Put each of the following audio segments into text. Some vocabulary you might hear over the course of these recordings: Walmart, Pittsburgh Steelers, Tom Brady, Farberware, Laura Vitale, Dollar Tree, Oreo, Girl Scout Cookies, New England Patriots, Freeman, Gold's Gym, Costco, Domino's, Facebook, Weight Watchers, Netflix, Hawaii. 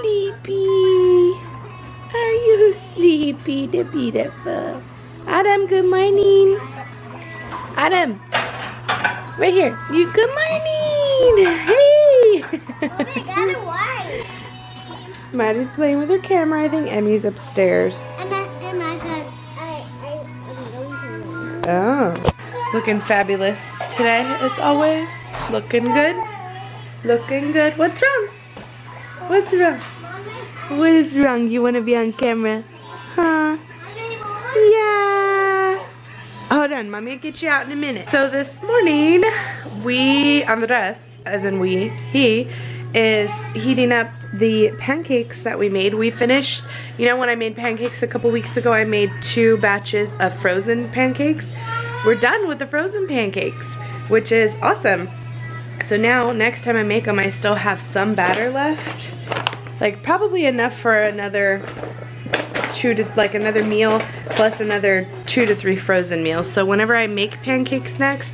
sleepy? Are you sleepy, the beautiful? Adam, good morning. Adam, right here. You good morning. Hey. Oh, they got it white. Maddie's playing with her camera. I think Emmy's upstairs. Oh. Looking fabulous today, as always. Looking good. Looking good. What's wrong? What's wrong? What is wrong? You want to be on camera? Huh? Yeah. Hold on, mommy will get you out in a minute. So this morning, he is heating up the pancakes that we made. We finished, you know when I made pancakes a couple weeks ago, I made 2 batches of frozen pancakes. We're done with the frozen pancakes, which is awesome. So now, next time I make them, I still have some batter left. Like, probably enough for another another meal, plus another 2 to 3 frozen meals. So whenever I make pancakes next,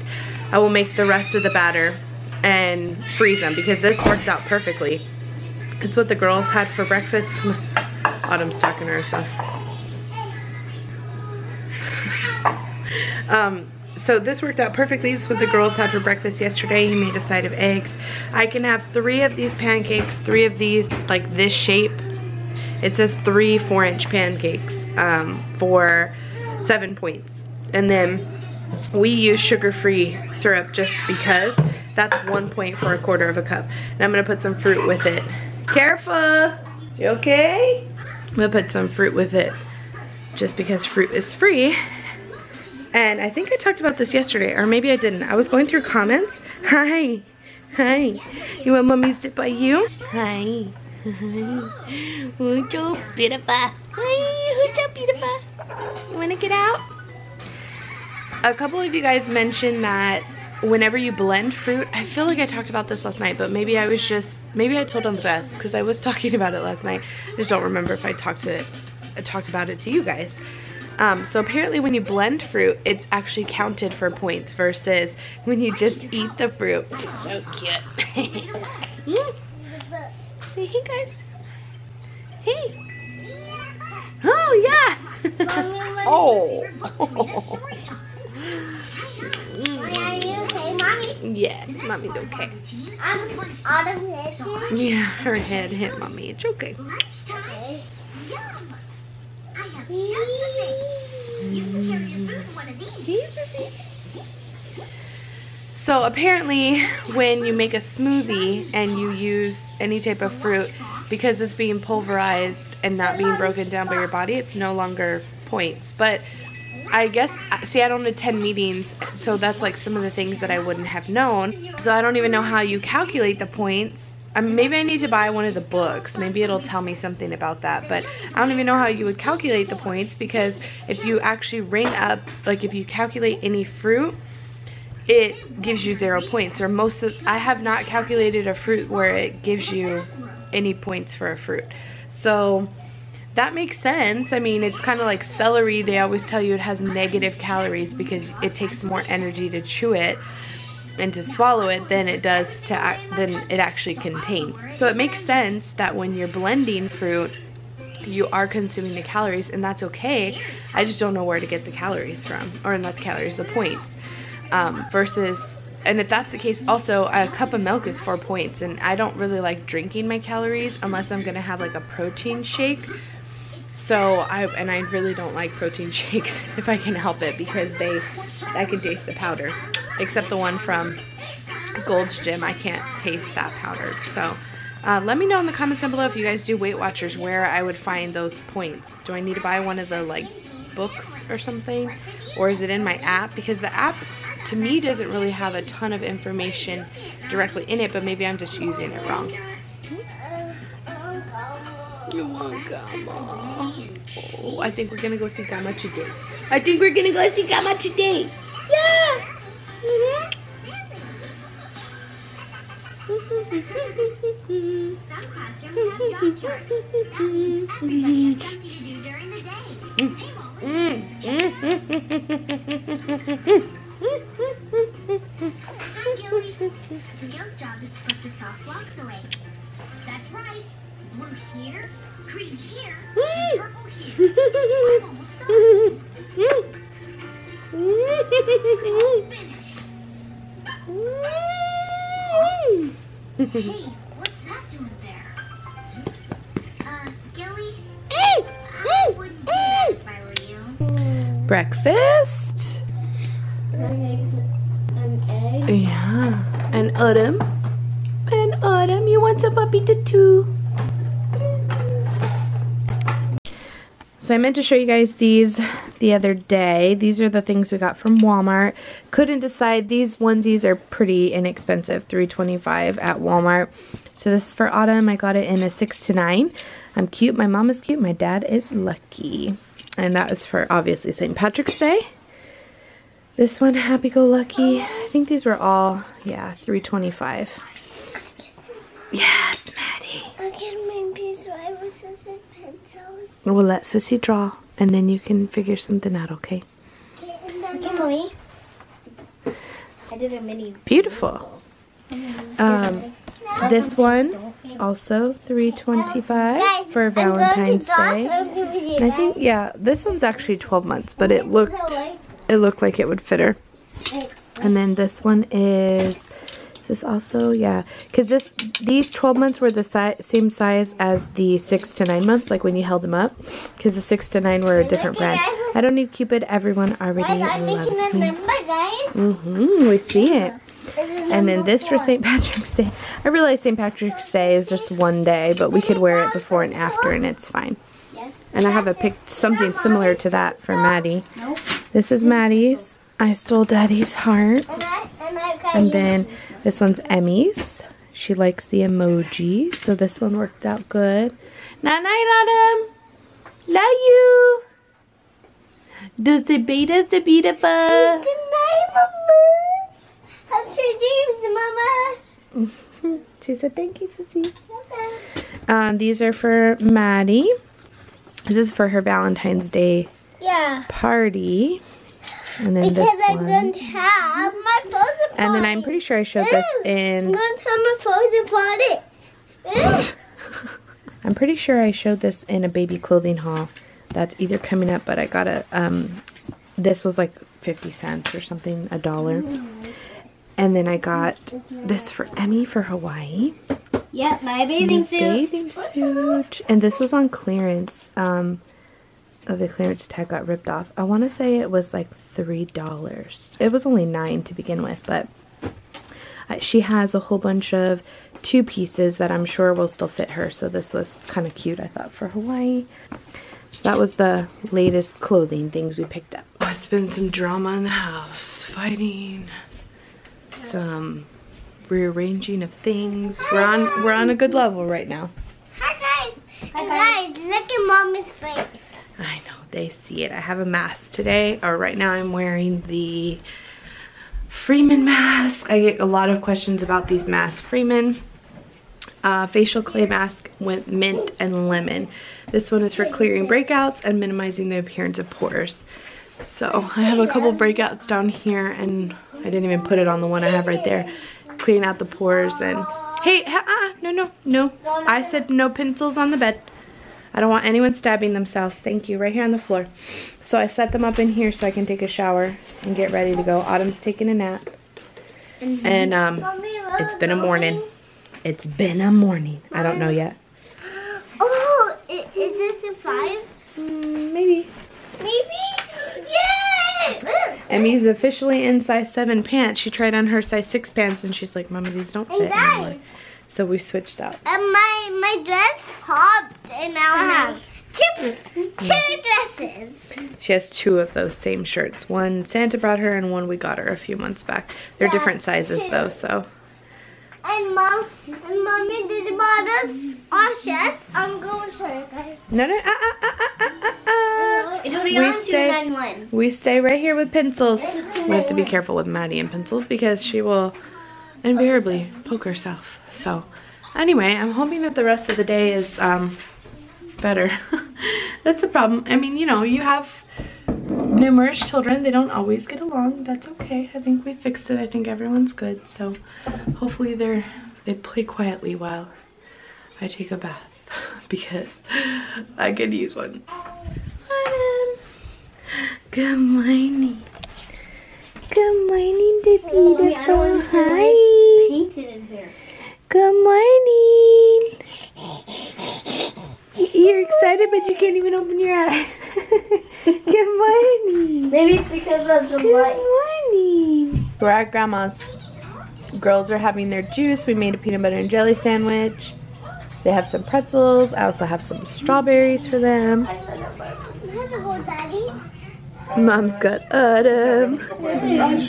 I will make the rest of the batter and freeze them, because this worked out perfectly. It's what the girls had for breakfast. Autumn's talking to herself. So this worked out perfectly. This is what the girls had for breakfast yesterday. He made a side of eggs. I can have 3 of these pancakes, 3 of these, like this shape. It says 3 4-inch pancakes for 7 points. And then we use sugar-free syrup just because that's 1 point for a quarter of a cup. And I'm gonna put some fruit with it. Careful, you okay? I'm gonna put some fruit with it just because fruit is free. And I think I talked about this yesterday, or maybe I didn't. I was going through comments. Hi. Hi. You want mommy to sit by you? Hi. Hi. Who's so beautiful? Hi. Who's so beautiful? You want to get out? A couple of you guys mentioned that whenever you blend fruit, I feel like I talked about this last night, but maybe I was just, maybe I told them the best because I was talking about it last night. I just don't remember if I talked about it to you guys. So apparently when you blend fruit, it's actually counted for points versus when you just eat the fruit. So cute. Say hey guys. Hey. Oh yeah. Oh. Are you okay, mommy? Yeah, mommy's okay. Yeah, her head hit mommy. It's okay. So apparently when you make a smoothie and you use any type of fruit, because it's being pulverized and not being broken down by your body, it's no longer points. But I guess, see, I don't attend meetings, so that's like some of the things that I wouldn't have known. So I don't even know how you calculate the points. Maybe I need to buy one of the books. Maybe it'll tell me something about that. But I don't even know how you would calculate the points, because if you actually ring up, like if you calculate any fruit, it gives you 0 points. Or most of, I have not calculated a fruit where it gives you any points for a fruit. So that makes sense. I mean, it's kind of like celery. They always tell you it has negative calories because it takes more energy to chew it and to swallow it than it does than it actually contains. So it makes sense that when you're blending fruit, you are consuming the calories, and that's okay. I just don't know where to get the calories from, or not the calories, the points. Versus, and if that's the case, also a cup of milk is 4 points, and I don't really like drinking my calories unless I'm gonna have like a protein shake. So I really don't like protein shakes if I can help it, because I can taste the powder. Except the one from Gold's Gym, I can't taste that powder. So let me know in the comments down below if you guys do Weight Watchers where I would find those points. Do I need to buy one of the like books or something? Or is it in my app? Because the app to me doesn't really have a ton of information directly in it, but maybe I'm just using it wrong. You want Gamma? Oh, I think we're gonna go see Gamma today. I think we're gonna go see Gamma today. Yeah! Mm-hmm. Some classrooms have job charts. That means everybody has something to do during the day. Hi, Gilly. Gil's job is to put the soft blocks away. That's right. Blue here, green here, and purple here. I'm almost done. I'm finished. Hey, what's that doing there? Gilly? I wouldn't do that if I were you. Breakfast? An egg? Yeah. And Autumn? And Autumn, you want some puppy tattoo? So I meant to show you guys these the other day. These are the things we got from Walmart. Couldn't decide. These onesies are pretty inexpensive, $3.25 at Walmart. So this is for Autumn. I got it in a 6 to 9. I'm cute. My mom is cute. My dad is lucky. And that was for obviously St. Patrick's Day. This one, Happy Go Lucky. I think these were all, yeah, $3.25. Yes, Maddie. I'll get my piece of eyewitnesses and pencils. We'll let Sissy draw, and then you can figure something out, okay? Okay, Mommy. I did a mini. Beautiful. This one, also $3.25 for Valentine's Day. And I think, yeah, this one's actually 12 months, but it looked like it would fit her. And then this one is. This also, yeah, because these 12 months were the same size as the 6 to 9 months, like when you held them up, because the 6 to 9 were a different brand. I don't need Cupid. Everyone already loves me. Mm-hmm, we see it. And then this for St. Patrick's Day. I realize St. Patrick's Day is just one day, but we could wear it before and after, and it's fine. And I have picked something similar to that for Maddie. This is Maddie's. I stole Daddy's heart. And then this one's Emmy's. She likes the emoji, so this one worked out good. Night night, Autumn. Love you. Does the beta the beautiful? Good night, Mama. How's your dreams, Mama? She said thank you, Sissy. Okay. These are for Maddie. This is for her Valentine's Day party. And then because this one. I'm going to have my frozen party. And then I'm pretty sure I showed this in. I'm going to have my frozen party. I'm pretty sure I showed this in a baby clothing haul. That's either coming up, but I got a. This was like 50 cents or something, $1. And then I got this for Emmy for Hawaii. Yep, my bathing suit. Bathing suit. And this was on clearance. The clearance tag got ripped off. I want to say it was like $3. It was only $9 to begin with, but she has a whole bunch of two pieces that I'm sure will still fit her. So this was kind of cute, I thought, for Hawaii. So that was the latest clothing things we picked up. Oh, it's been some drama in the house, fighting, some rearranging of things. We're on a good level right now. Hi guys, look at Mommy's face. I know, they see it. I have a mask today, or right now I'm wearing the Freeman mask. I get a lot of questions about these masks. Freeman facial clay mask with mint and lemon. This one is for clearing breakouts and minimizing the appearance of pores. So I have a couple breakouts down here, and I didn't even put it on the one I have right there. Clean out the pores and, hey, no. I said no pencils on the bed. I don't want anyone stabbing themselves. Thank you. Right here on the floor. So I set them up in here so I can take a shower and get ready to go. Autumn's taking a nap. And it's been a morning. It's been a morning. I don't know yet. Oh, is this in 5? Maybe. Maybe? Yay! Emmy's officially in size 7 pants. She tried on her size 6 pants and she's like, Mama, these don't fit anymore. So we switched out. And my dress popped, and now I have two dresses. She has two of those same shirts. One Santa brought her, and one we got her a few months back. They're different sizes though, so. And mommy did bought us our shirts. I'm going to show you guys. It's already on 291. We stay right here with pencils. We have to be careful with Maddie and pencils because she will invariably poke herself. So anyway, I'm hoping that the rest of the day is better. That's the problem. I mean, you know, you have numerous children. They don't always get along. That's okay. I think we fixed it. I think everyone's good. So hopefully they play quietly while I take a bath. because I could use one. Good morning. Good morning, beautiful. Mommy, I don't want to it's painted in here. Good morning. You're excited, but you can't even open your eyes. Good morning. Maybe it's because of the light. Good morning. We're at Grandma's. Girls are having their juice. We made a peanut butter and jelly sandwich. They have some pretzels. I also have some strawberries for them. Mom's got Adam. When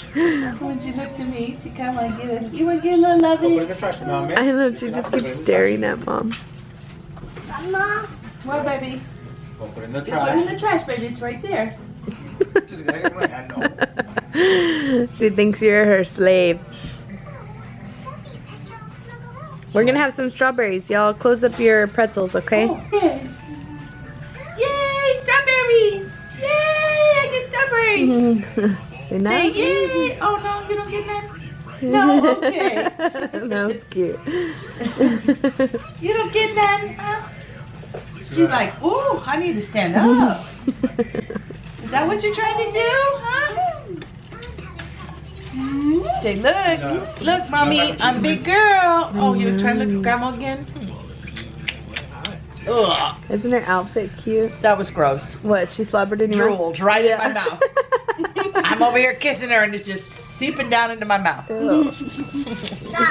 she looks at me, she kind of like, you want to get a little loving? I know, she just keeps staring at Mom. Mom? What, baby? Put it in the trash. Put it in the trash, baby. It's right there. She thinks you're her slave. We're going to have some strawberries. Y'all close up your pretzels, okay? Oh, yes. Yay, strawberries! Yay, I get strawberries! Say nice. Yay! Oh, no, you don't get that? No, okay. That was cute. You don't get that? She's like, ooh, I need to stand up. Is that what you're trying to do, huh? Say, look, look, Mommy, I'm a big girl. Oh, you're trying to look at Grandma again? Ugh. Isn't her outfit cute? That was gross. What, she slobbered in your mouth? Drooled right in my mouth. I'm over here kissing her and it's just seeping down into my mouth.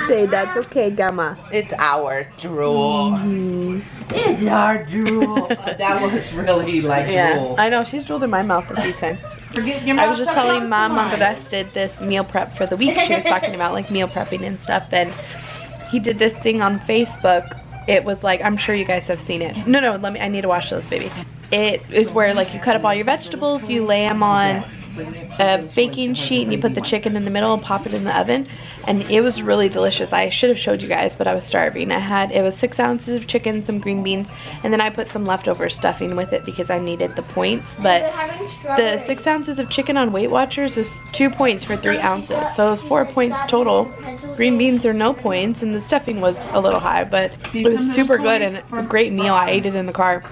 Say, that's okay, Grandma. It's our drool. It's our drool. That was really like drool. I know, she's drooled in my mouth a few times. I was just telling Mom that I did this meal prep for the week. She was talking about like meal prepping and stuff, and he did this thing on Facebook. It was like, I'm sure you guys have seen it. No, let me, I need to wash those, baby. It is where like you cut up all your vegetables, you lay them on a baking sheet, and you put the chicken in the middle and pop it in the oven, and it was really delicious. I should have showed you guys, but I was starving. I had, it was 6 ounces of chicken, some green beans, and then I put some leftover stuffing with it because I needed the points. But the 6 ounces of chicken on Weight Watchers is 2 points for 3 ounces, so it was 4 points total. Green beans are no points, and the stuffing was a little high, but it was super good and a great meal. I ate it in the car.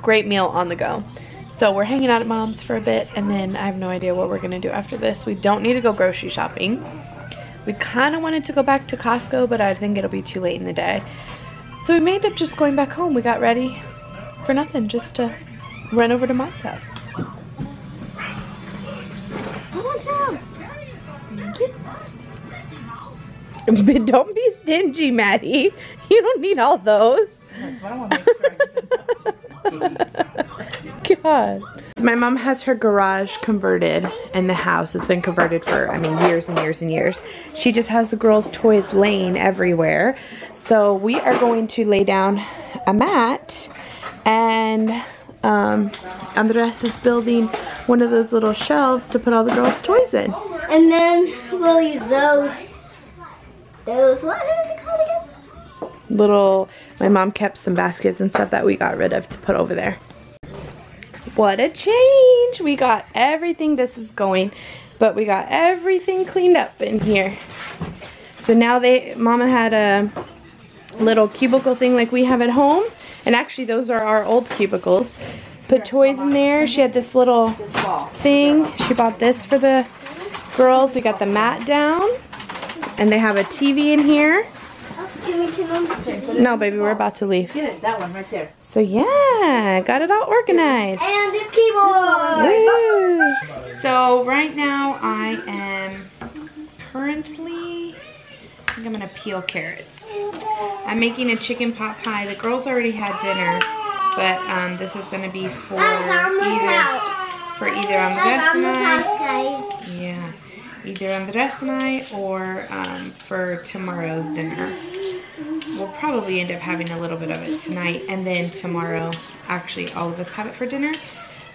Great meal on the go. So we're hanging out at Mom's for a bit, and then I have no idea what we're gonna do after this. We don't need to go grocery shopping. We kind of wanted to go back to Costco, but I think it'll be too late in the day. So we may end up just going back home. We got ready for nothing, just to run over to Mom's house. But don't be stingy, Maddie. You don't need all those. God. So my mom has her garage converted, and the house has been converted for, I mean, years and years and years. She just has the girls' toys laying everywhere. So we are going to lay down a mat, and Andres is building one of those little shelves to put all the girls' toys in. And then we'll use those. Those, what are they called again? Little, my mom kept some baskets and stuff that we got rid of to put over there. What a change. We got everything, this is going, but we got everything cleaned up in here. So now they, Mama had a little cubicle thing like we have at home. And actually those are our old cubicles. Put toys in there. She had this little thing. She bought this for the girls. We got the mat down. And they have a TV in here. No, baby, we're about to leave. Get it, that one right there. So yeah, got it all organized. And this keyboard. Woo. So right now I am currently, I think I'm gonna peel carrots. I'm making a chicken pot pie. The girls already had dinner, but this is gonna be for either on the rest of my, yeah, either on the rest of my or for tomorrow's dinner. We'll probably end up having a little bit of it tonight, and then tomorrow, actually, all of us have it for dinner.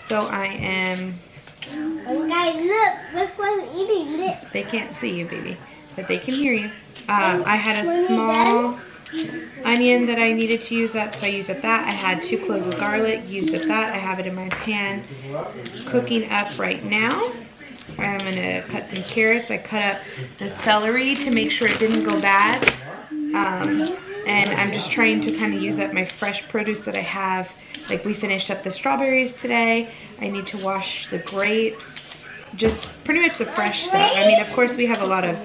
So I am... Guys, look, this one's eating it. They can't see you, baby, but they can hear you. I had a small onion that I needed to use up, so I used up that. I had 2 cloves of garlic, used up that. I have it in my pan cooking up right now. I'm gonna cut some carrots. I cut up the celery to make sure it didn't go bad. and I'm just trying to kind of use up my fresh produce that I have. Like, we finished up the strawberries today. I need to wash the grapes, just pretty much the fresh stuff. I mean, of course we have a lot of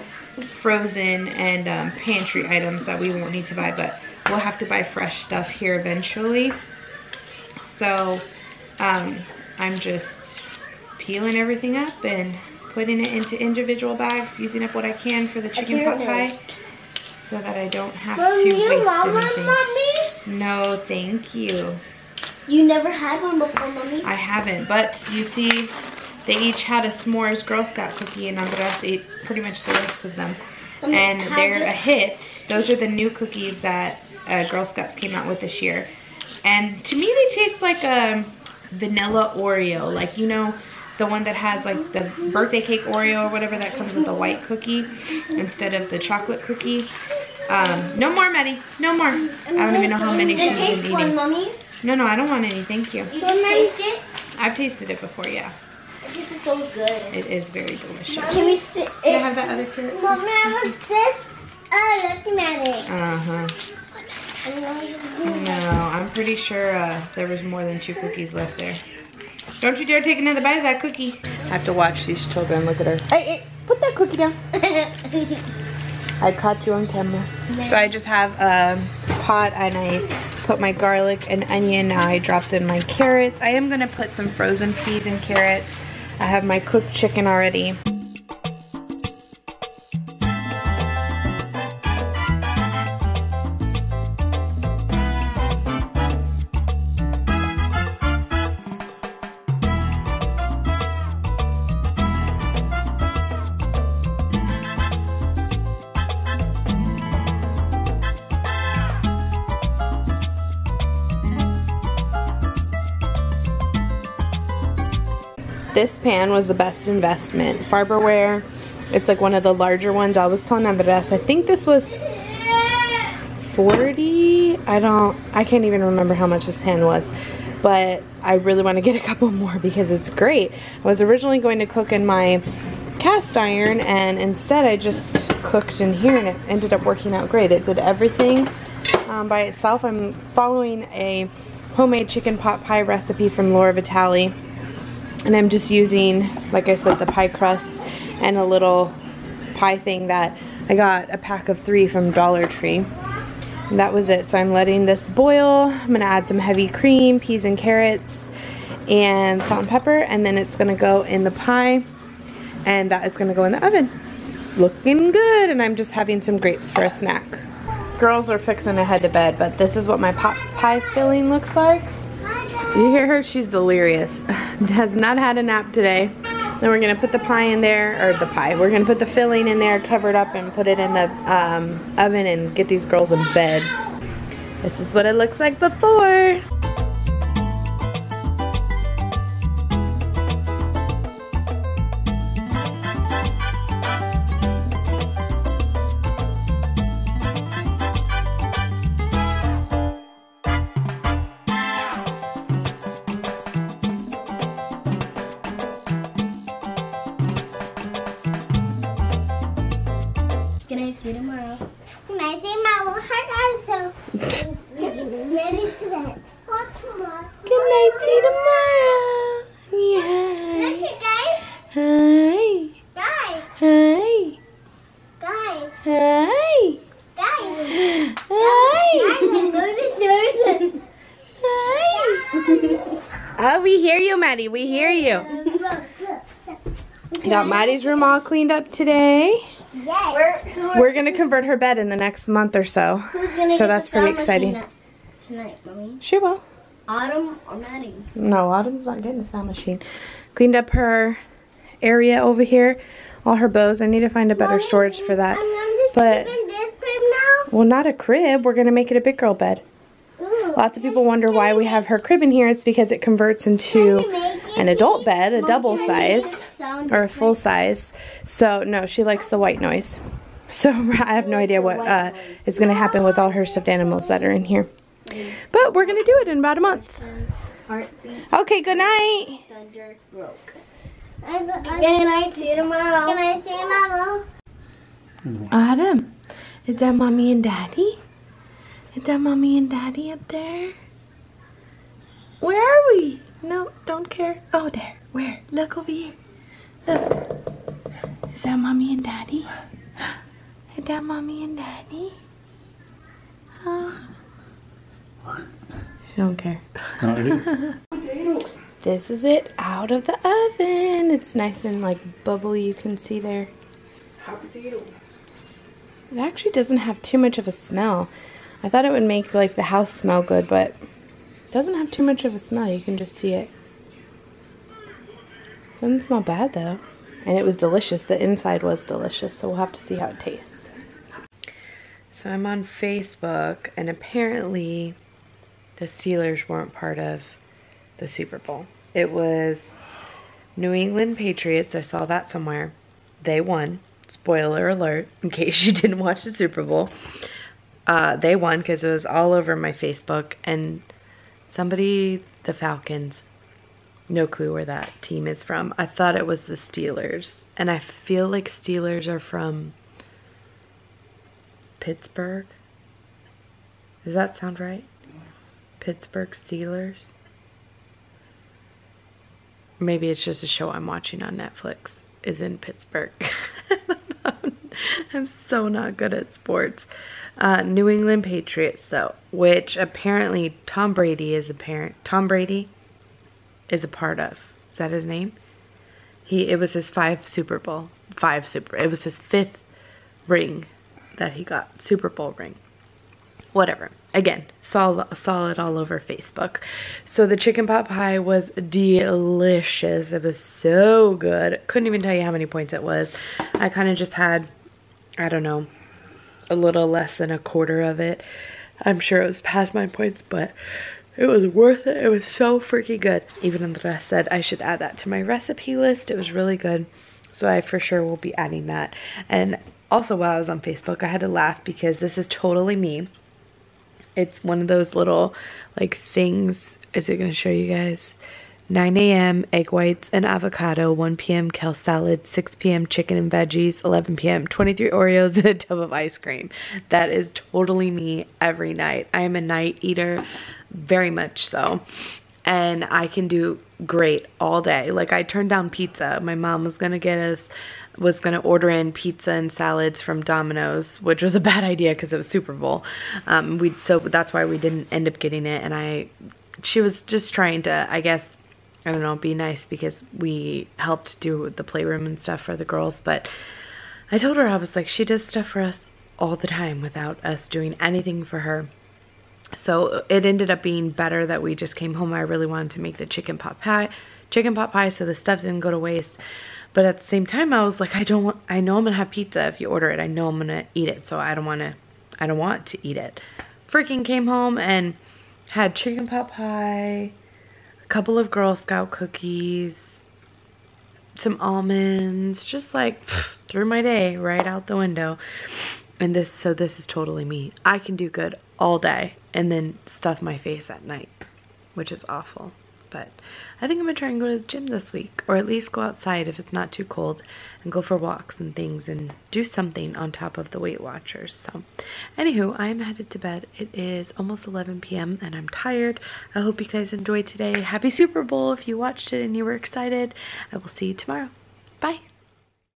frozen and pantry items that we won't need to buy, but we'll have to buy fresh stuff here eventually. So I'm just peeling everything up and putting it into individual bags, using up what I can for the chicken pot pie so that I don't have to waste anything. Mommy? No, thank you. You never had one before, Mommy? I haven't, but you see, they each had a s'mores Girl Scout cookie, and Andres ate pretty much the rest of them. Mommy, and they're a hit. Those are the new cookies that Girl Scouts came out with this year. And to me, they taste like a vanilla Oreo, like, you know, the one that has like the birthday cake Oreo or whatever that comes with the white cookie instead of the chocolate cookie. No more, Maddie. No more. I don't even know how many she's been eating. One, Mommy? No, no, I don't want any. Thank you. You just tasted it? I've tasted it before, yeah. This is so good. It is very delicious. Can we sit? Can I have that other carrot? Mommy, I want this. Oh, look at it. Uh-huh. No, I'm pretty sure there was more than 2 cookies left there. Don't you dare take another bite of that cookie. I have to watch these children. Look at her. Hey, hey, put that cookie down. I caught you on camera. So I just have a pot and I put my garlic and onion. Now I dropped in my carrots. I am gonna put some frozen peas and carrots. I have my cooked chicken already. This pan was the best investment. Farberware, it's like one of the larger ones. I was telling Andres, I think this was 40. I can't even remember how much this pan was, but I really want to get a couple more because it's great. I was originally going to cook in my cast iron, and instead I just cooked in here, and it ended up working out great. It did everything by itself. I'm following a homemade chicken pot pie recipe from Laura Vitale. And I'm just using, like I said, the pie crusts and a little pie thing that I got a pack of 3 from Dollar Tree. And that was it. So I'm letting this boil. I'm going to add some heavy cream, peas and carrots, and salt and pepper. And then it's going to go in the pie. And that is going to go in the oven. It's looking good. And I'm just having some grapes for a snack. Girls are fixing to head to bed, but this is what my pot pie filling looks like. You hear her? She's delirious. Has not had a nap today. Then we're gonna put the pie in there, or the pie. We're gonna put the filling in there, cover it up, and put it in the oven and get these girls in bed. This is what it looks like before. See tomorrow. Can I say Mama? I'm ready to that. Good night, see tomorrow. Yeah. Look at guys. Hi. Guys. Hi. Guys. Hi. Guys. Hi. Hi. Oh, we hear you, Maddie. We hear you. I got Maddie's room all cleaned up today. Yes. We're gonna convert her bed in the next month or so. Who's gonna so that's pretty exciting. Tonight, Mommy. She will. Autumn or Maddie? No, Autumn's not getting a sound machine. Cleaned up her area over here, all her bows. I need to find a better storage for that. But in this crib now? Well, not a crib. We're gonna make it a big girl bed. Ooh. Lots of people wonder why we have her crib in here. It's because it converts into an adult bed, a double size or a full size. So no, she likes the white noise. So I have no idea what is going to happen with all her stuffed animals that are in here. But we're going to do it in about a month. Okay, good night. Thunder broke. Good night, see you tomorrow. Can I see Mama? Autumn, is that Mommy and Daddy? Is that mommy and daddy up there? Where are we? No, don't care. Oh, there. Where? Look over here. Look. Is that mommy and daddy? Is that mommy and daddy? She don't care. Not really. This is it out of the oven. It's nice and like bubbly. You can see there. Hot potato. It actually doesn't have too much of a smell. I thought it would make like the house smell good, but it doesn't have too much of a smell. You can just see it. Doesn't smell bad though. And it was delicious. The inside was delicious, so we'll have to see how it tastes. So I'm on Facebook, and apparently the Steelers weren't part of the Super Bowl. It was New England Patriots. I saw that somewhere. They won. Spoiler alert, in case you didn't watch the Super Bowl. They won because it was all over my Facebook. And somebody, the Falcons, no clue where that team is from. I thought it was the Steelers. And I feel like Steelers are from Pittsburgh. Does that sound right? Pittsburgh Steelers. Maybe it's just a show I'm watching on Netflix is in Pittsburgh. I'm so not good at sports. New England Patriots though, which apparently Tom Brady is a part of. Is that his name? It was his it was his 5th ring that he got, Super Bowl ring. Whatever. Again, saw it all over Facebook. So the chicken pot pie was delicious. It was so good. Couldn't even tell you how many points it was. I kind of just had, I don't know, a little less than a quarter of it. I'm sure it was past my points, but it was worth it. It was so freaking good. Even Andrea said I should add that to my recipe list. It was really good. So I for sure will be adding that. And also while I was on Facebook, I had to laugh because this is totally me. It's one of those little like things. Is it going to show you guys? 9 a.m. egg whites and avocado, 1 p.m. kale salad, 6 p.m. chicken and veggies, 11 p.m. 23 Oreos and a tub of ice cream. That is totally me every night. I am a night eater, very much so. And I can do great all day. Like I turned down pizza. My mom was going to get us, was going to order in pizza and salads from Domino's, which was a bad idea because it was Super Bowl. So that's why we didn't end up getting it. And she was just trying to, I guess, I don't know, be nice because we helped do the playroom and stuff for the girls. But I told her, I was like, she does stuff for us all the time without us doing anything for her. So it ended up being better that we just came home. I really wanted to make the chicken pot pie so the stuff didn't go to waste. But at the same time, I was like, I know I'm gonna have pizza if you order it. I know I'm gonna eat it, so I don't want to eat it. Freaking came home and had chicken pot pie, a couple of Girl Scout cookies, some almonds, just like threw my day right out the window. And this is totally me. I can do good all day and then stuff my face at night, which is awful. But I think I'm going to try and go to the gym this week, or at least go outside if it's not too cold and go for walks and things and do something on top of the Weight Watchers. So anywho, I'm headed to bed. It is almost 11 p.m. and I'm tired. I hope you guys enjoyed today. Happy Super Bowl if you watched it and you were excited. I will see you tomorrow. Bye.